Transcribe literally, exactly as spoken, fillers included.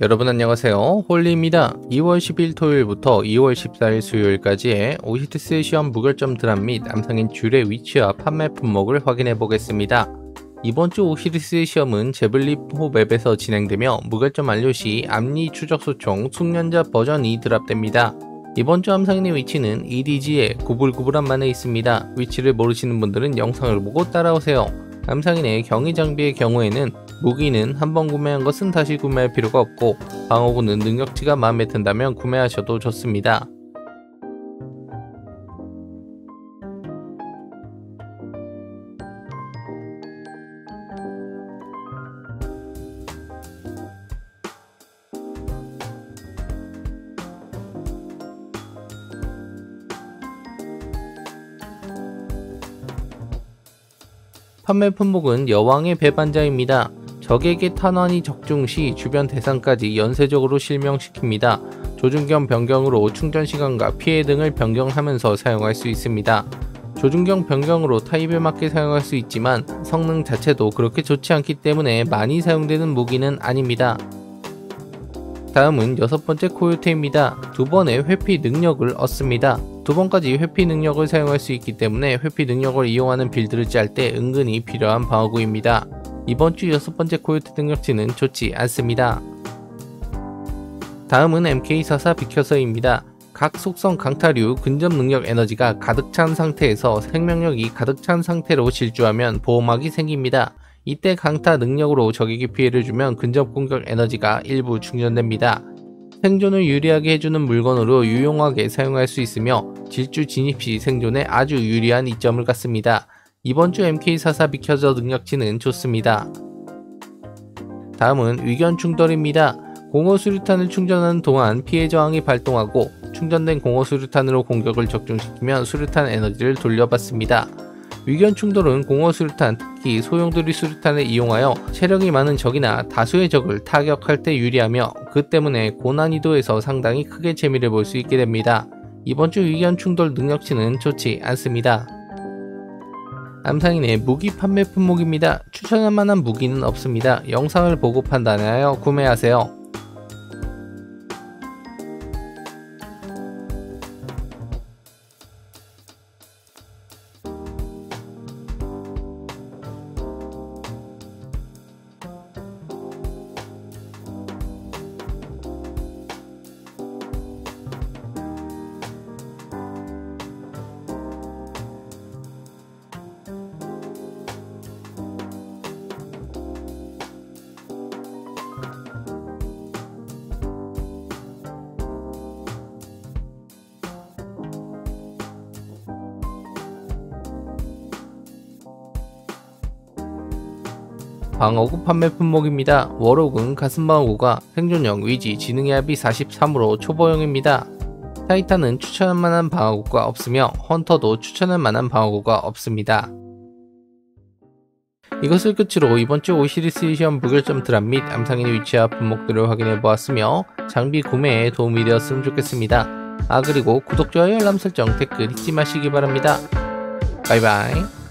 여러분 안녕하세요, 홀리입니다. 이월 십일 토요일부터 이월 십사일 수요일까지의 오시리스의 시험 무결점 드랍 및 암상인 줄의 위치와 판매 품목을 확인해 보겠습니다. 이번주 오시리스의 시험은 제블리포 맵에서 진행되며 무결점 완료시 앞니 추적소총 숙련자 버전이 드랍됩니다. 이번주 암상인의 위치는 이디지의 구불구불한 만에 있습니다. 위치를 모르시는 분들은 영상을 보고 따라오세요. 암상인의 경위 장비의 경우에는 무기는 한번 구매한 것은 다시 구매할 필요가 없고, 방어구는 능력치가 마음에 든다면 구매하셔도 좋습니다. 판매 품목은 여왕의 배반자입니다. 적에게 탄환이 적중시 주변 대상까지 연쇄적으로 실명시킵니다. 조준 겸 변경으로 충전 시간과 피해 등을 변경하면서 사용할 수 있습니다. 조준경 변경으로 타입에 맞게 사용할 수 있지만 성능 자체도 그렇게 좋지 않기 때문에 많이 사용되는 무기는 아닙니다. 다음은 여섯번째 코요테입니다. 두번의 회피 능력을 얻습니다. 두번까지 회피 능력을 사용할 수 있기 때문에 회피 능력을 이용하는 빌드를 짤 때 은근히 필요한 방어구입니다. 이번주 여섯번째 코요테 능력치는 좋지 않습니다. 다음은 엠케이 사십사 비켜서입니다. 각 속성 강타류 근접 능력 에너지가 가득 찬 상태에서 생명력이 가득 찬 상태로 질주하면 보호막이 생깁니다. 이때 강타 능력으로 적에게 피해를 주면 근접 공격 에너지가 일부 충전됩니다. 생존을 유리하게 해주는 물건으로 유용하게 사용할 수 있으며 질주 진입시 생존에 아주 유리한 이점을 갖습니다. 이번주 엠케이 사십사 비켜서 능력치는 좋습니다. 다음은 위견 충돌입니다. 공허 수류탄을 충전하는 동안 피해 저항이 발동하고 충전된 공허 수류탄으로 공격을 적중시키면 수류탄 에너지를 돌려받습니다. 위견 충돌은 공허 수류탄, 특히 소용돌이 수류탄을 이용하여 체력이 많은 적이나 다수의 적을 타격할 때 유리하며 그 때문에 고난이도에서 상당히 크게 재미를 볼 수 있게 됩니다. 이번주 위견 충돌 능력치는 좋지 않습니다. 암상인의 무기 판매 품목입니다. 추천할 만한 무기는 없습니다. 영상을 보고 판단하여 구매하세요. 방어구 판매 품목입니다. 워록은 가슴방어구가 생존력, 위지, 지능의 합이 사십삼으로 초보형입니다. 타이탄은 추천할 만한 방어구가 없으며 헌터도 추천할 만한 방어구가 없습니다. 이것을 끝으로 이번주 오시리스의 시험 무결점 드랍 및 암상인의 위치와 품목들을 확인해 보았으며 장비 구매에 도움이 되었으면 좋겠습니다. 아 그리고 구독, 좋아요, 알람 설정, 댓글 잊지 마시기 바랍니다. 바이바이.